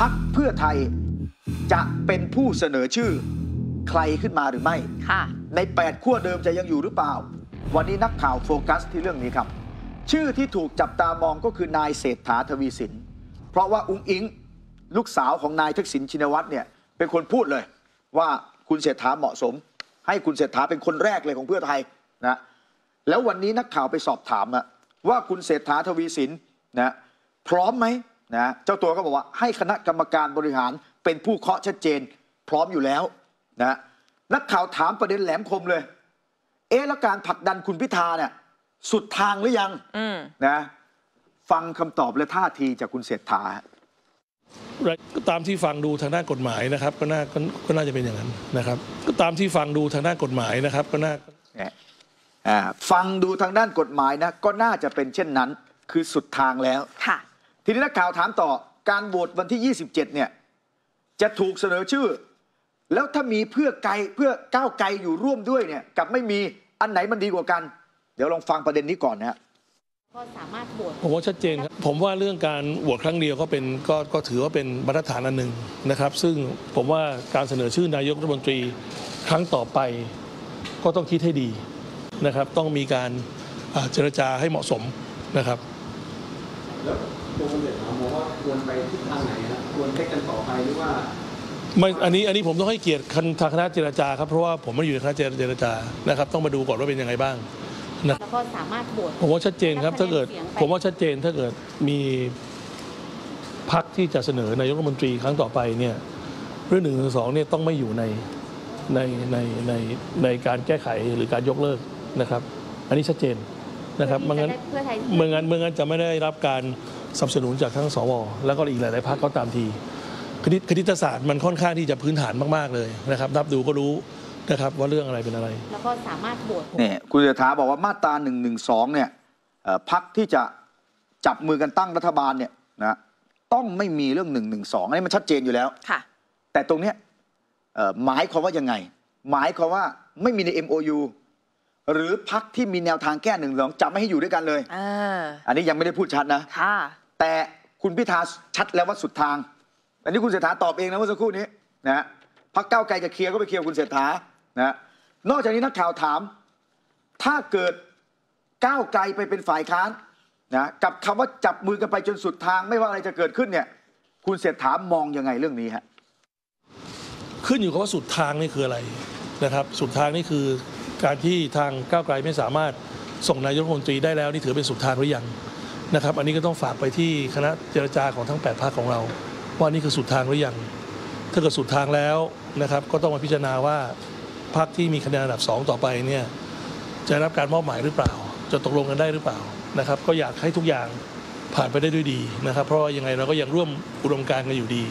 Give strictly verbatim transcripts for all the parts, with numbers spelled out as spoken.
พรรคเพื่อไทยจะเป็นผู้เสนอชื่อใครขึ้นมาหรือไม่ในแปดขั้วเดิมจะยังอยู่หรือเปล่าวันนี้นักข่าวโฟกัสที่เรื่องนี้ครับชื่อที่ถูกจับตามองก็คือนายเศรษฐาทวีสินเพราะว่าอุ้งอิงลูกสาวของนายทักษิณชินวัตรเนี่ยเป็นคนพูดเลยว่าคุณเศรษฐาเหมาะสมให้คุณเศรษฐาเป็นคนแรกเลยของเพื่อไทยนะแล้ววันนี้นักข่าวไปสอบถามอะว่าคุณเศรษฐาทวีสินนะพร้อมไหมนะเจ้าตัวก็บอกว่าให้คณะกรรมการบริหารเป็นผู้เคาะชัดเจนพร้อมอยู่แล้วนะนักข่าวถามประเด็นแหลมคมเลยเอ๊ะแล้วการผลักดันคุณพิธาเนี่ยสุดทางหรือยังนะฟังคำตอบและท่าทีจากคุณเศรษฐาก็ตามที่ฟังดูทางด้านกฎหมายนะครับก็น่าก็น่าจะเป็นอย่างนั้นนะครับก็ตามที่ฟังดูทางด้านกฎหมายนะครับก็น่าฟังดูทางด้านกฎหมายนะก็น่าจะเป็นเช่นนั้นคือสุดทางแล้วค่ะทีนี้นักข่าวถามต่อการโหวตวันที่ยี่สิบเจ็ดเนี่ยจะถูกเสนอชื่อแล้วถ้ามีเพื่อไกลเพื่อก้าวไกลอยู่ร่วมด้วยเนี่ยกับไม่มีอันไหนมันดีกว่ากันเดี๋ยวลองฟังประเด็นนี้ก่อนนะก็สามารถโหวตผมว่าชัดเจนครับผมว่าเรื่องการโหวตครั้งเดียวก็เป็นก็ก็ถือว่าเป็นบรรทัดฐานอันหนึ่งนะครับซึ่งผมว่าการเสนอชื่อนายกรัฐมนตรีครั้งต่อไปก็ต้องคิดให้ดีนะครับต้องมีการเจรจาให้เหมาะสมนะครับแล้วตัวคุณเดชมองว่าควรไปทิศทางไหนครับควรเทคกันต่อไปหรือว่าไม่อันนี้อันนี้ผมต้องให้เกียรติทางคณะเจรจาครับเพราะว่าผมไม่อยู่ในคณะเจรจานะครับต้องมาดูก่อนว่าเป็นยังไงบ้างแล้วก็สามารถโหวตผมว่าชัดเจนครับถ้าเกิดผมว่าชัดเจนถ้าเกิดมีพรรคที่จะเสนอนายกรัฐมนตรีครั้งต่อไปเนี่ยเรื่องหนึ่งหรือสองเนี่ยต้องไม่อยู่ในในในในในการแก้ไขหรือการยกเลิกนะครับอันนี้ชัดเจนนะครับเมื่องั้นเมื่องั้นเมื่องั้นจะไม่ได้รับการสนับสนุนจากทั้งสวแล้วก็อีกหลายๆพรรคก็ตามทีคณิตคณิตศาสตร์มันค่อนข้างที่จะพื้นฐานมากๆเลยนะครับนับดูก็รู้นะครับว่าเรื่องอะไรเป็นอะไรแล้วก็สามารถโหวตเนี่ยคุณเศรษฐาบอกว่ามาตราหนึ่งหนึ่งสองเนี่ยพรรคที่จะจับมือกันตั้งรัฐบาลเนี่ยนะต้องไม่มีเรื่องหนึ่งหนึ่งสองอันนี้มันชัดเจนอยู่แล้วค่ะแต่ตรงเนี้ยหมายความว่ายังไงหมายความว่าไม่มีใน เอ็ม โอ ยู หรือพรรคที่มีแนวทางแก้หนึ่งหนึ่งสองจะไม่ให้อยู่ด้วยกันเลยอันนี้ยังไม่ได้พูดชัดนะค่ะแต่คุณพิธาชัดแล้วว่าสุดทางอันนี้คุณเศรษฐาตอบเองนะเมื่อสักครู่นี้นะพรรคก้าวไกลจะเคลียร์ก็ไปเคลียร์คุณเศรษฐานะนอกจากนี้นักข่าวถามถ้าเกิดก้าวไกลไปเป็นฝ่ายค้านนะกับคำว่าจับมือกันไปจนสุดทางไม่ว่าอะไรจะเกิดขึ้นเนี่ยคุณเศรษฐามองยังไงเรื่องนี้ฮะขึ้นอยู่กับว่าสุดทางนี่คืออะไรนะครับสุดทางนี่คือการที่ทางก้าวไกลไม่สามารถส่งนายกรัฐมนตรีได้แล้วนี่ถือเป็นสุดทางหรือยังนะครับอันนี้ก็ต้องฝากไปที่คณะเจรจาของทั้งแปดพรรคของเราว่านี่คือสุดทางหรือยังถ้าเกิดสุดทางแล้วนะครับก็ต้องมาพิจารณาว่าพรรคที่มีคะแนนอันดับสองต่อไปเนี่ยจะรับการมอบหมายหรือเปล่าจะตกลงกันได้หรือเปล่านะครับก็อยากให้ทุกอย่างผ่านไปได้ด้วยดีนะครับเพราะว่ายังไงเราก็ยังร่วมอุดมการณ์กันอยู่ดี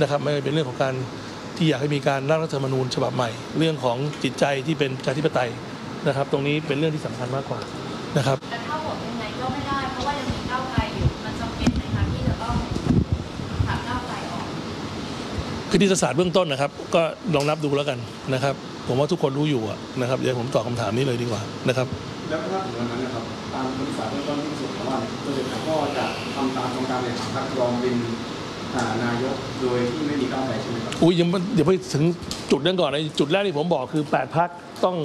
นะครับไม่เป็นเรื่องของการที่อยากให้มีการร่างรัฐธรรมนูญฉบับใหม่เรื่องของจิตใจที่เป็นประชาธิปไตยนะครับตรงนี้เป็นเรื่องที่สำคัญมากกว่านะครับแต่ถ้าโหวตยังไงก็ไม่ได้เพราะว่ายังมีก้าวไกลอยู่มันจำเป็นในการที่จะต้องถามก้าวไกลออกคณิตศาสตร์เบื้องต้นนะครับก็ลองนับดูแล้วกันนะครับผมว่าทุกคนรู้อยู่นะครับเดี๋ยวผมตอบคำถามนี้เลยดีกว่านะครับแล้วถ้าถึงวันนั้นนะครับตามคณิตศาสตร์เบื้องต้นที่สุดว่าตัวเด็กก็จะทำตามโครงการในทางรองเป็นนายกโดยที่ไม่มีก้าวไกลใช่ไหมครับอุ้ยยังเดี๋ยวไปถึงจุดนั้นก่อนนะจุดแรกที่ผมบอกคือแปดพรรคต้อง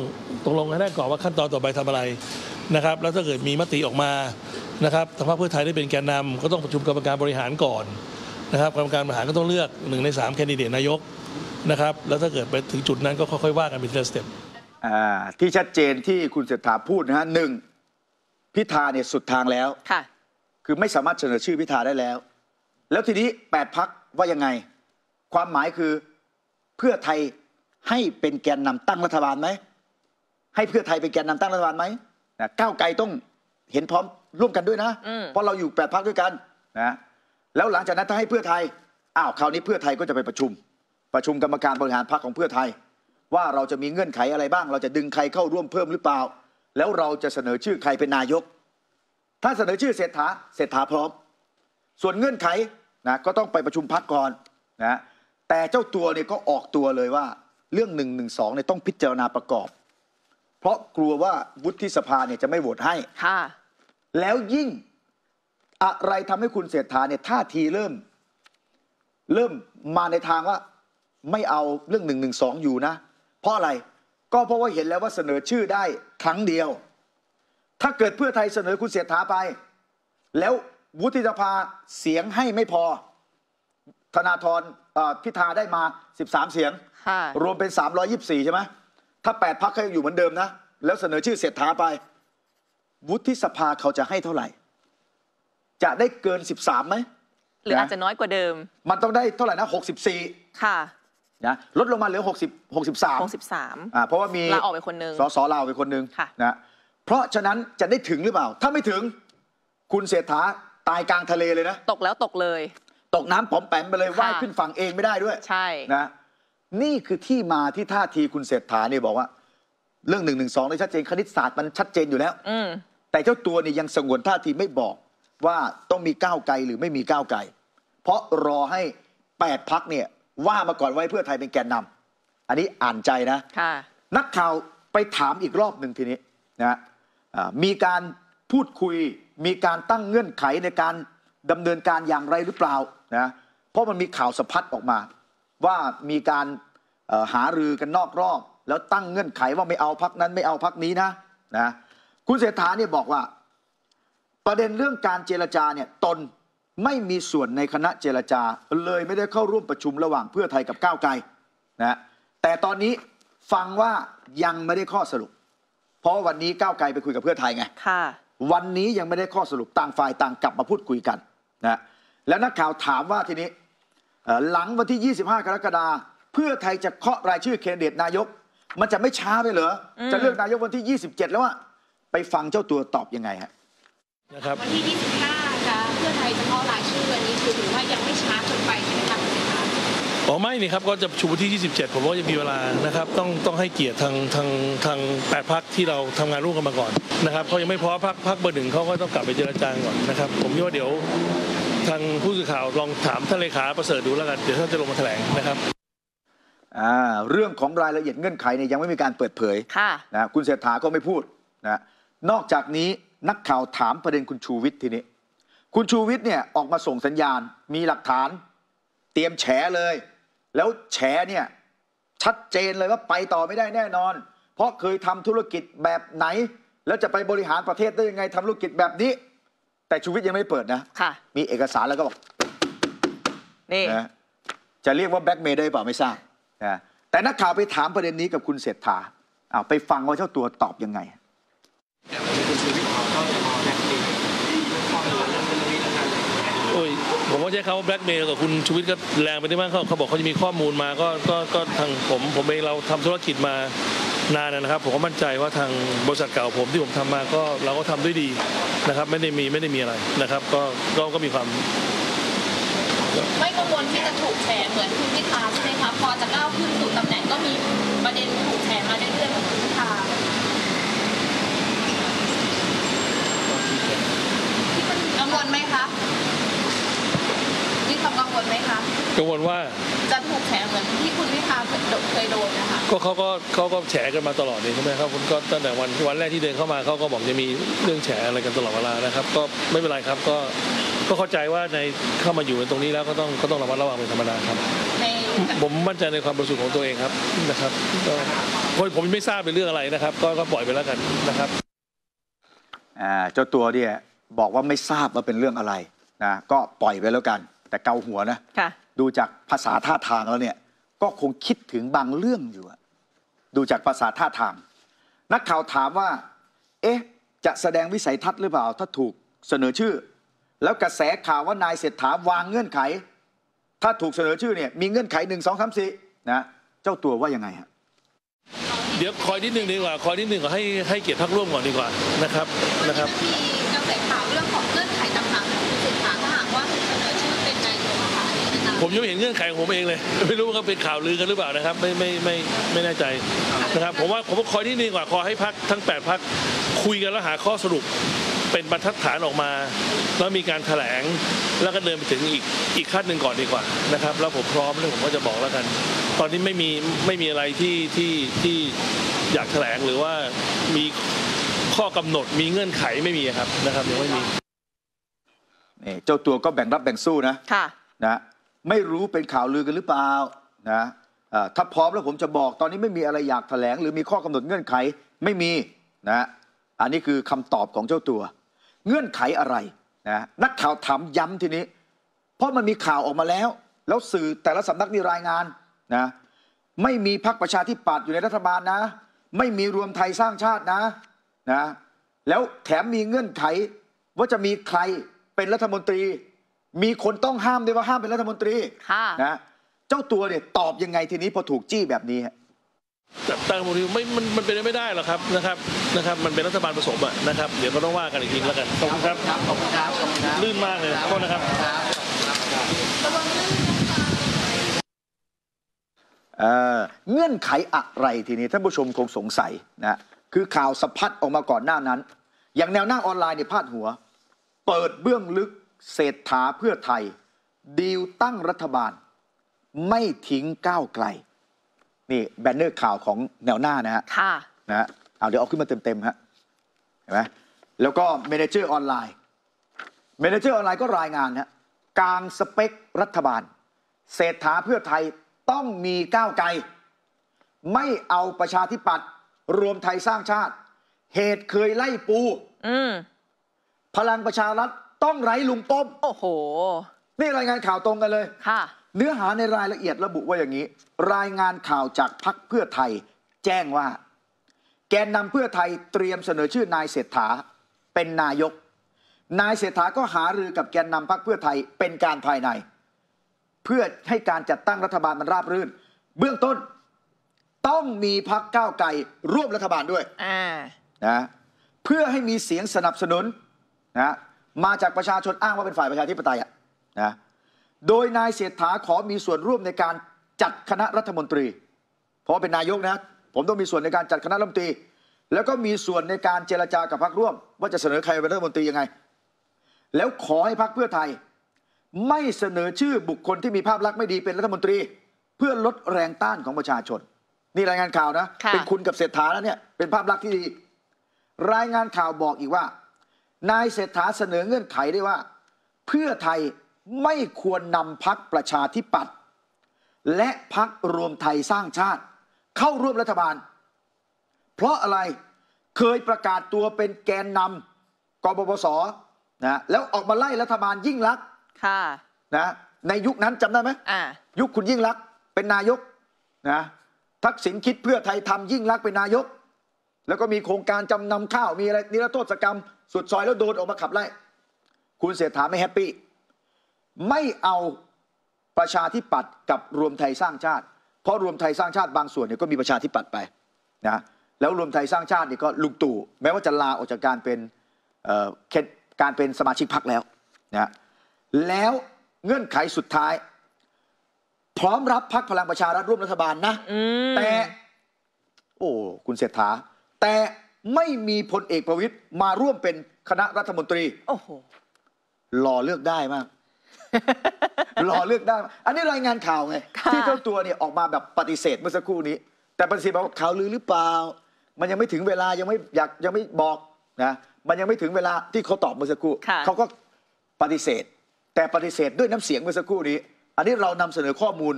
ตกลงกันได้ก่อนว่าขั้นตอนต่อไปทำอะไรนะครับแล้วถ้าเกิดมีมติออกมานะครับทางพรรคเพื่อไทยได้เป็นแกนนำก็ต้องประชุมกรรมการบริหารก่อนนะครับกรรมการบริหารก็ต้องเลือกหนึ่งในสามแคนดิเดตนายกนะครับแล้วถ้าเกิดไปถึงจุดนั้นก็ค่อยๆว่ากันเป็นสเต็ปที่ชัดเจนที่คุณเศรษฐาพูดนะฮะหนึ่งพิธาเนี่ยสุดทางแล้วค่ะคือไม่สามารถเสนอชื่อพิธาได้แล้วแล้วทีนี้แปดพรรคว่ายังไงความหมายคือเพื่อไทยให้เป็นแกนนำตั้งรัฐบาลไหมให้เพื่อไทยเป็นแกนนำตั้งรัฐบาลไหมนะก้าวไกลต้องเห็นพร้อมร่วมกันด้วยนะเพราะเราอยู่แปดพรรคด้วยกันนะแล้วหลังจากนั้นถ้าให้เพื่อไทยอ้าวคราวนี้เพื่อไทยก็จะไปประชุมประชุมกรรมการบริหารพรรคของเพื่อไทยว่าเราจะมีเงื่อนไขอะไรบ้างเราจะดึงใครเข้าร่วมเพิ่มหรือเปล่าแล้วเราจะเสนอชื่อใครเป็นนายกถ้าเสนอชื่อเศรษฐาเศรษฐาพร้อมส่วนเงื่อนไขนะก็ต้องไปประชุมพรรคก่อนนะแต่เจ้าตัวเนี่ยก็ออกตัวเลยว่าเรื่องหนึ่งหนึ่งสองเนี่ยต้องพิจารณาประกอบเพราะกลัวว่าวุฒิสภาเนี่ยจะไม่โหวตให้ค่ะแล้วยิ่งอะไรทำให้คุณเศรษฐาเนี่ยท่าทีเริ่ม เริ่มมาในทางว่าไม่เอาเรื่องหนึ่งหนึ่งสองอยู่นะเพราะอะไรก็เพราะว่าเห็นแล้วว่าเสนอชื่อได้ครั้งเดียวถ้าเกิดเพื่อไทยเสนอคุณเศรษฐาไปแล้ววุฒิสภาเสียงให้ไม่พอธนาธรพิธาได้มาสิบสามเสียงรวมเป็นสามร้อยยี่สิบสี่ใช่ไหมถ้าแปดพรรคก็ยังอยู่เหมือนเดิมนะแล้วเสนอชื่อเศรษฐาไปวุฒิสภาเขาจะให้เท่าไหร่จะได้เกินสิบสามไหมหรืออาจจะน้อยกว่าเดิมมันต้องได้เท่าไหร่นะหกสิบสี่ค่ะนะลดลงมาเหลือหกสิบ หกสิบสาม หกสิบสามอ่าเพราะว่ามีลาออกไปคนนึงสสลาออกไปคนนึงนะเพราะฉะนั้นจะได้ถึงหรือเปล่าถ้าไม่ถึงคุณเศรษฐาตายกลางทะเลเลยนะตกแล้วตกเลยตกน้ำผอมแปมไปเลยว่ายขึ้นฝั่งเองไม่ได้ด้วยใช่นะนี่คือที่มาที่ท่าทีคุณเศรษฐาเนี่ยบอกว่าเรื่องหนึ่งหนึ่งสองเลยชัดเจนคณิตศาสตร์มันชัดเจนอยู่แล้วอืแต่เจ้าตัวเนี่ยยังสงวนท่าทีไม่บอกว่าต้องมีก้าวไกลหรือไม่มีก้าวไกลเพราะรอให้แปดพรรคเนี่ยว่ามาก่อนไว้เพื่อไทยเป็นแกนนำอันนี้อ่านใจนะนักข่าวไปถามอีกรอบหนึ่งทีนี้นะมีการพูดคุยมีการตั้งเงื่อนไขในการดำเนินการอย่างไรหรือเปล่านะเพราะมันมีข่าวสะพัดออกมาว่ามีการหารือกันนอกรอบแล้วตั้งเงื่อนไขว่าไม่เอาพรรคนั้นไม่เอาพรรคนี้นะนะคุณเศรษฐาเนี่ยบอกว่าประเด็นเรื่องการเจรจาเนี่ยตนไม่มีส่วนในคณะเจรจาเลยไม่ได้เข้าร่วมประชุมระหว่างเพื่อไทยกับก้าวไกลนะแต่ตอนนี้ฟังว่ายังไม่ได้ข้อสรุปเพราะวันนี้ก้าวไกลไปคุยกับเพื่อไทยไงค่ะวันนี้ยังไม่ได้ข้อสรุปต่างฝ่ายต่างกลับมาพูดคุยกันนะแล้วนักข่าวถามว่าทีนี้หลังวันที่ยี่สิบห้ากรกฎาคมเพื่อไทยจะเคาะรายชื่อแคนดิเดตนายกมันจะไม่ช้าไปเหรอจะเลือกนายกวันที่ยี่สิบเจ็ดแล้วอะไปฟังเจ้าตัวตอบยังไงฮะนะครับวันที่ยี่สิบห้าค่ะเพื่อไทยจะเคาะรายชื่อวันนี้คือถือว่ายังไม่ช้าจนไปใช่ไหมครับอ๋อไม่นี่ครับก็จะประชุมวันที่ยี่สิบเจ็ดผมว่ายังมีเวลานะครับต้องต้องให้เกียรติทางทางทางแปดพรรคที่เราทำงานร่วมกันมาก่อนนะครับเขายังไม่พร้อมพรรคพรรคเบอร์หนึ่งเขาก็ต้องกลับไปเจรจาก่อนนะครับผมว่าเดี๋ยวทางผู้สื่อข่าวลองถามท่านเลขาประเสริฐดูแล้วกันเดี๋ยวท่านจะลงมาแถลงนะครับอ่าเรื่องของรายละเอียดเงื่อนไขเนี่ยยังไม่มีการเปิดเผยค่ะนะคุณเศรษฐาก็ไม่พูดนะนอกจากนี้นักข่าวถามประเด็นคุณชูวิทย์ทีนี้คุณชูวิทย์เนี่ยออกมาส่งสัญญาณมีหลักฐานเตรียมแฉเลยแล้วแฉเนี่ยชัดเจนเลยว่าไปต่อไม่ได้แน่นอนเพราะเคยทำธุรกิจแบบไหนแล้วจะไปบริหารประเทศได้ยังไงทำธุรกิจแบบนี้แต่ชูวิทย์ยังไม่เปิดนะค่ะมีเอกสารแล้วก็บอกนี่นะจะเรียกว่าแบล็กเมย์ได้เปล่าไม่ทราบนะแต่นักข่าวไปถามประเด็นนี้กับคุณเศรษฐาเอาไปฟังว่าเจ้าตัวตอบยังไงผมว่าใช้คำว่าแบล็กเมย์กับคุณชูวิทย์ก็แรงไปได้มากเขาเขาบอกเขาจะมีข้อมูลมาก็ก็ก็ทางผมผมเองเราทำธุรกิจมานานนะครับผมก็มั่นใจว่าทางบริษัทเก่าผมที่ผมทำมาก็เราก็ทำด้วยดีนะครับไม่ได้มีไม่ได้มีอะไรนะครับก็ก็ก็มีความไม่กังวลที่จะถูกแฉเหมือนคุณพิธาใช่ไหมคะพอจะก้าวขึ้นสู่ตำแหน่งก็มีประเด็นถูกแฉมาเรื่อยๆเหมือนคุณพิธากังวลไหมคะนี่กังวลไหมคะกังวลว่าจะถูกแฉเหมือนที่คุณพิธาเคยโดนนะคะก็เขาก็เขาก็แฉกันมาตลอดเลยใช่ไหมครับคุณก็ตั้งแต่วันวันแรกที่เดินเข้ามาเขาก็บอกจะมีเรื่องแฉอะไรกันตลอดเวลานะครับก็ไม่เป็นไรครับก็ก็เข้าใจว่าในเข้ามาอยู่ในตรงนี้แล้วก็ต้องก็ต้องระมัดระวังเป็นธรรมดาครับผมมั่นใจในความบริสุทธิ์ของตัวเองครับนะครับผมไม่ทราบเป็นเรื่องอะไรนะครับก็ก็ปล่อยไปแล้วกันนะครับอ่าเจ้าตัวเนี่ยบอกว่าไม่ทราบว่าเป็นเรื่องอะไรนะก็ปล่อยไปแล้วกันแต่เกาหัวนะดูจากภาษาท่าทางแล้วเนี่ยก็คงคิดถึงบางเรื่องอยู่ดูจากภาษาท่าทางนักข่าวถามว่าเอ๊ะจะแสดงวิสัยทัศน์หรือเปล่าถ้าถูกเสนอชื่อแล้วกระแสข่าวว่านายเศรษฐาวางเงื่อนไขถ้าถูกเสนอชื่อเนี่ยมีเงื่อนไขหนึ่งสองสามสี่นะเจ้าตัวว่ายังไงฮะเดี๋ยวคอยนิดหนึ่งดีกว่าคอยนิดหนึ่งก็ให้ให้เกียรติพรรคร่วมก่อนดีกว่านะครับนะครับมีกระแสข่าวเรื่องของเงื่อนไขต่างๆคุณเศรษฐาถ้าหากว่าเสนอชื่อเป็นนายกอะค่ะผมยังไม่เห็นเงื่อนไขของผมเองเลยไม่รู้ว่าเป็นข่าวลือกันหรือเปล่านะครับไม่ไม่ไม่ไม่แน่ใจนะครับผมว่าผมคอยนิดหนึ่งดีกว่าขอให้พรรคทั้งแปดพรรคคุยกันแล้วหาข้อสรุปเป็นบรรทัดฐานออกมาแล้วมีการแถลงแล้วก็เดินไปถึงอีกอีกขั้นหนึ่งก่อนดีกว่านะครับแล้วผมพร้อมแล้วผมก็จะบอกแล้วกันตอนนี้ไม่มีไม่มีอะไรที่ที่ที่อยากแถลงหรือว่ามีข้อกำหนดมีเงื่อนไขไม่มีครับนะครับยังไม่มีนี่เจ้าตัวก็แบ่งรับแบ่งสู้นะค่ะนะ ไม่รู้เป็นข่าวลือกันหรือเปล่านะถ้าพร้อมแล้วผมจะบอกตอนนี้ไม่มีอะไรอยากแถลงหรือมีข้อกำหนดเงื่อนไขไม่มีนะอันนี้คือคำตอบของเจ้าตัวเงื่อนไขอะไรนะนักข่าวถามย้ำทีนี้เพราะมันมีข่าวออกมาแล้วแล้วสื่อแต่ละสำนักมีรายงานนะไม่มีพรรคประชาธิปัตย์อยู่ในรัฐบาลนะไม่มีรวมไทยสร้างชาตินะนะแล้วแถมมีเงื่อนไขว่าจะมีใครเป็นรัฐมนตรีมีคนต้องห้ามด้วยว่าห้ามเป็นรัฐมนตรีนะเจ้าตัวเนี่ยตอบยังไงทีนี้พอถูกจี้แบบนี้จับตั้งมูลนิธิไม่มันมันเป็นไม่ได้หรอกครับนะครับนะครับมันเป็นรัฐบาลผสมอ่ะนะครับเดี๋ยวก็ต้องว่ากันอีกทีแล้วกันขอบคุณครับขอบคุณครับลื่นมากเลยขอโทษนะครับเงื่อนไขอะไรทีนี้ท่านผู้ชมคงสงสัยนะคือข่าวสะพัดออกมาก่อนหน้านั้นอย่างแนวหน้าออนไลน์เนี่ยพาดหัวเปิดเบื้องลึกเศรษฐาเพื่อไทยดีลตั้งรัฐบาลไม่ทิ้งก้าวไกลนี่แบนเนอร์ข่าวของแนวหน้านะฮะค่ะนะฮะเอาเดี๋ยวเอาขึ้นมาเต็มๆฮะเห็นไหมแล้วก็เมเนเจอร์ออนไลน์เมเนเจอร์ออนไลน์ก็รายงานฮะกลางสเปครัฐบาลเศรษฐาเพื่อไทยต้องมีก้าวไกลไม่เอาประชาธิปัตย์รวมไทยสร้างชาติเหตุเคยไล่ปูอืมพลังประชารัฐต้องไร้ลุงป้อมโอ้โหนี่รายงานข่าวตรงกันเลยค่ะเนื้อหาในรายละเอียดระบุว่าอย่างนี้รายงานข่าวจากพรรคเพื่อไทยแจ้งว่าแกนนำเพื่อไทยเตรียมเสนอชื่อนายเศรษฐาเป็นนายกนายเศรษฐาก็หารือกับแกนนำพรรคเพื่อไทยเป็นการภายในเพื่อให้การจัดตั้งรัฐบาลมันราบรื่นเบื้องต้นต้องมีพรรคก้าวไกลร่วมรัฐบาลด้วยนะเพื่อให้มีเสียงสนับสนุนนะมาจากประชาชนอ้างว่าเป็นฝ่ายประชาธิปไตยนะโดยนายเศรษฐาขอมีส่วนร่วมในการจัดคณะรัฐมนตรีเพราะเป็นนายกนะผมต้องมีส่วนในการจัดคณะรัฐมนตรีแล้วก็มีส่วนในการเจรจากับพรรคร่วมว่าจะเสนอใครเป็นรัฐมนตรียังไงแล้วขอให้พรรคเพื่อไทยไม่เสนอชื่อบุคคลที่มีภาพลักษณ์ไม่ดีเป็นรัฐมนตรีเพื่อลดแรงต้านของประชาชนนี่รายงานข่าวนะเป็นคุณกับเศรษฐาแล้วเนี่ยเป็นภาพลักษณ์ที่ดีรายงานข่าวบอกอีกว่านายเศรษฐาเสนอเงื่อนไขได้ว่าเพื่อไทยไม่ควรนำพรรคประชาธิปัตย์และพรรครวมไทยสร้างชาติเข้าร่วมรัฐบาลเพราะอะไรเคยประกาศตัวเป็นแกนนำกบพศนะแล้วออกมาไล่รัฐบาลยิ่งลักษณ์นะในยุคนั้นจำได้ไหมยุคคุณยิ่งลักษณ์เป็นนายกนะทักษิณคิดเพื่อไทยทำยิ่งลักษณ์เป็นนายกแล้วก็มีโครงการจำนำข้าวมีอะไรนิรโทษกรรมสุดซอยแล้วโดนออกมาขับไล่คุณเศรษฐาไม่แฮปปี้ไม่เอาประชาธิปัตย์กับรวมไทยสร้างชาติเพราะรวมไทยสร้างชาติบางส่วนเนี่ยก็มีประชาธิปัตย์ไปนะแล้วรวมไทยสร้างชาติเนี่ยก็ลุงตู่แม้ว่าจะลาออกจากการเป็นการเป็นสมาชิกพรรคแล้วนะแล้วเงื่อนไขสุดท้ายพร้อมรับพรรคพลังประชารัฐร่วมรัฐบาลนะแต่โอ้คุณเศรษฐาแต่ไม่มีพลเอกประวิตรมาร่วมเป็นคณะรัฐมนตรีโอ้โหรอเลือกได้มากรอเลือกได้อันนี้รายงานข่าวไงที่เจ้าตัวเนี่ยออกมาแบบปฏิเสธเมื่อสักครู่นี้แต่ปฏิเสธว่าข่าวลือหรือเปล่ามันยังไม่ถึงเวลายังไม่อยากยังไม่บอกนะมันยังไม่ถึงเวลาที่เขาตอบเมื่อสักครู่เขาก็ปฏิเสธแต่ปฏิเสธด้วยน้ำเสียงเมื่อสักครู่นี้อันนี้เรานำเสนอข้อมูล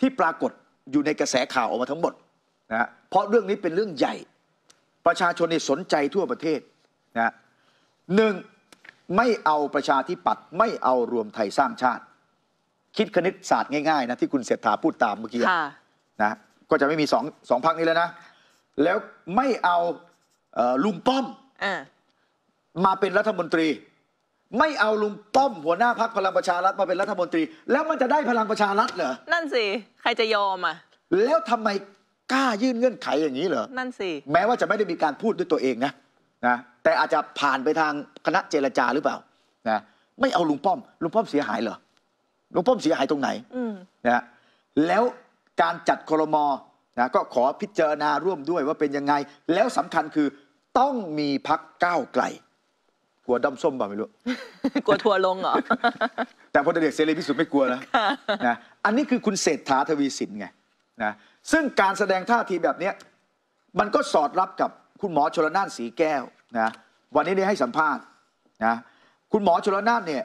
ที่ปรากฏอยู่ในกระแสข่าวออกมาทั้งหมดนะเพราะเรื่องนี้เป็นเรื่องใหญ่ประชาชนสนใจทั่วประเทศนะหนึ่งไม่เอาประชาธิปัตย์ไม่เอารวมไทยสร้างชาติคิดคณิตศาสตร์ง่ายๆนะที่คุณเศรษฐาพูดตามเมื่อกี้นะก็จะไม่มีสองสองพรรคนี้แล้วนะแล้วไม่เอาลุงป้อมมาเป็นรัฐมนตรีไม่เอาลุงป้อมหัวหน้าพรรคพลังประชารัฐมาเป็นรัฐมนตรีแล้วมันจะได้พลังประชารัฐเหรอนั่นสิใครจะยอมอ่ะแล้วทำไมกล้ายื่นเงื่อนไขอย่างนี้เหรอนั่นสิแม้ว่าจะไม่ได้มีการพูดด้วยตัวเองนะนะแต่อาจจะผ่านไปทางคณะเจรจาหรือเปล่านะไม่เอาลุงป้อมลุงป้อมเสียหายเหรอลุงป้อมเสียหายตรงไหนนะแล้วการจัดครม.นะก็ขอพิจารณาร่วมด้วยว่าเป็นยังไงแล้วสำคัญคือต้องมีพรรคก้าวไกลกลัวด้อมส้มเปล่าไม่รู้กลัวทัวลงเหรอแต่พลเอกเสรีพิสุทธิ์ไม่กลัวนะนะอันนี้คือคุณเศรษฐาทวีสินไงนะซึ่งการแสดงท่าทีแบบนี้มันก็สอดรับกับคุณหมอชลน่านสีแก้วนะวันนี้ได้ให้สัมภาษณ์นะคุณหมอชลน่านเนี่ย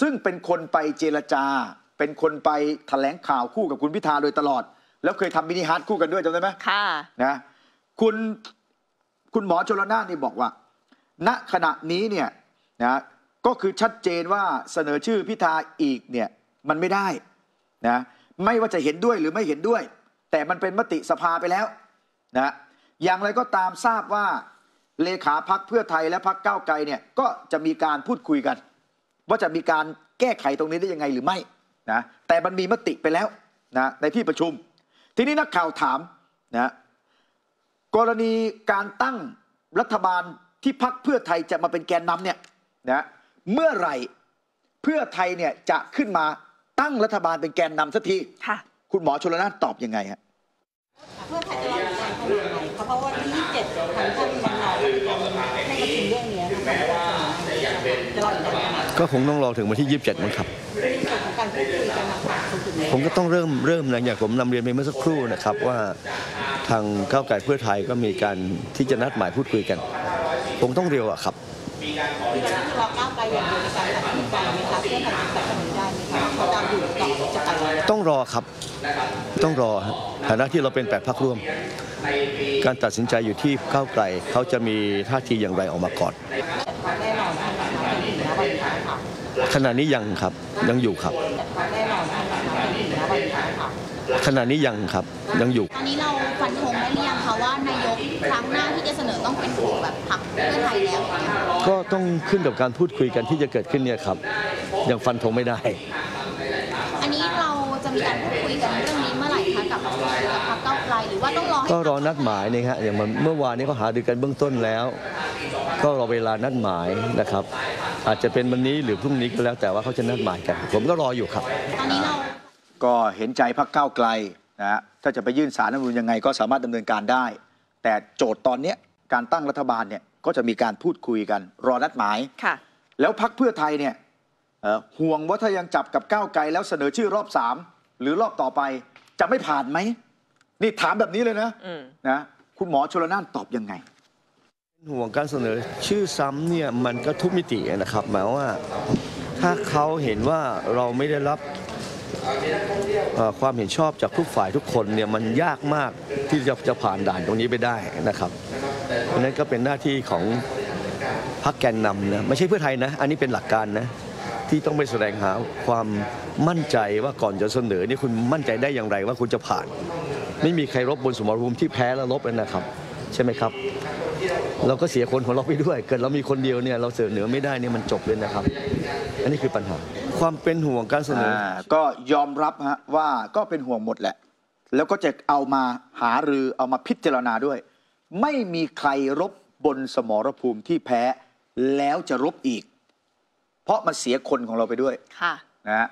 ซึ่งเป็นคนไปเจรจา เป็นคนไปแถลงข่าวคู่กับคุณพิธาโดยตลอดแล้วเคยทำมินิฮาร์ทคู่กันด้วยจำได้ไหมค่ะนะคุณคุณหมอชลน่านนี่บอกว่าณขณะนี้เนี่ยนะก็คือชัดเจนว่าเสนอชื่อพิธาอีกเนี่ยมันไม่ได้นะไม่ว่าจะเห็นด้วยหรือไม่เห็นด้วยแต่มันเป็นมติสภาไปแล้วนะอย่างไรก็ตามทราบว่าเลขาพรรคเพื่อไทยและพรรคก้าวไกลเนี่ยก็จะมีการพูดคุยกันว่าจะมีการแก้ไขตรงนี้ได้ยังไงหรือไม่นะแต่มันมีมติไปแล้วนะในที่ประชุมทีนี้นักข่าวถามนะกรณีการตั้งรัฐบาลที่พรรคเพื่อไทยจะมาเป็นแกนนำเนี่ยนะเมื่อไหร่เพื่อไทยเนี่ยจะขึ้นมาตั้งรัฐบาลเป็นแกนนำสักทีคุณหมอชลน่านตอบยังไงฮะเพื่อไทยจะรอการทำอะไรคะเพราะว่าที่เจ็ดทางท่านรองให้มาถึงเรื่องนี้ก็คงต้องรอถึงวันที่ยี่สิบเจ็ดมั้งครับผมก็ต้องเริ่มเริ่มนะอย่างผมนำเรียนไปเมื่อสักครู่นะครับว่าทางก้าวไกลเพื่อไทยก็มีการที่จะนัดหมายพูดคุยกันผมต้องเร็วอะครับมีการขอที่จะรอก้าวไกลอย่างเดียวในการตัดสินใจไหมคะเพื่อการตัดสินใจได้ไหมคะเขาตามอยู่ต่อจะไปต้องรอครับต้องรอฐานะที่เราเป็นแปดพรรคร่วมการตัดสินใจอยู่ที่ก้าวไกลเขาจะมีท่าทีอย่างไรออกมาก่อนขณะนี้ยังครับยังอยู่ครับขณะนี้ยังครับยังอยู่ตอนนี้เราฟันธงได้หรือยังคะว่านายกครั้งหน้าที่จะเสนอต้องเป็นของแบบพรรคเพื่อไทยแล้วก็ต้องขึ้นกับการพูดคุยกันที่จะเกิดขึ้นเนี่ยครับยังฟันธงไม่ได้อันนี้เราจะมีการพูดคุยกันเรื่องนี้เมื่อไหร่คะกับกับพรรคก้าวไกลหรือว่าต้องรอก็รอนัดหมายนี่ฮะอย่างเมื่อวานนี้เขาหารือกันเบื้องต้นแล้วก็รอเวลานัดหมายนะครับอาจจะเป็นวันนี้หรือพรุ่งนี้ก็แล้วแต่ว่าเขาจะนัดหมายกันผมก็รออยู่ครับตอนนี้เราก็เห็นใจพรรคก้าวไกลนะถ้าจะไปยื่นศาลรัฐธรรมนูญยังไงก็สามารถดำเนินการได้แต่โจทย์ตอนนี้การตั้งรัฐบาลเนี่ยก็จะมีการพูดคุยกันรอนัดหมายค่ะแล้วพรรคเพื่อไทยเนี่ยห่วงว่าถ้ายังจับกับก้าวไกลแล้วเสนอชื่อรอบสามหรือรอบต่อไปจะไม่ผ่านไหมนี่ถามแบบนี้เลยนะนะคุณหมอชลน่านตอบยังไงห่วงการเสนอชื่อซ้ำเนี่ยมันก็ทุกมิตินะครับหมายว่าถ้าเขาเห็นว่าเราไม่ได้รับความเห็นชอบจากทุกฝ่ายทุกคนเนี่ยมันยากมากที่จะจะผ่านด่านตรงนี้ไปได้นะครับเพราะนั้นก็เป็นหน้าที่ของพรรคแกนนำนะไม่ใช่เพื่อไทยนะอันนี้เป็นหลักการนะที่ต้องไปแสดงหาความมั่นใจว่าก่อนจะเสนอนี่คุณมั่นใจได้อย่างไรว่าคุณจะผ่านไม่มีใครรบบนสมรภูมิที่แพ้แล้วลบเลยนะครับใช่ไหมครับเราก็เสียคนของเราไปด้วยเกิดเรามีคนเดียวเนี่ยเราเสนอไม่ได้เนี่ยมันจบเลยนะครับอันนี้คือปัญหาความเป็นห่วงการเสนอก็ยอมรับฮะว่าก็เป็นห่วงหมดแหละแล้วก็จะเอามาหารือเอามาพิจารณาด้วยไม่มีใครรบบนสมรภูมิที่แพ้แล้วจะรบอีกเพราะมันเสียคนของเราไปด้วยค่ะนะ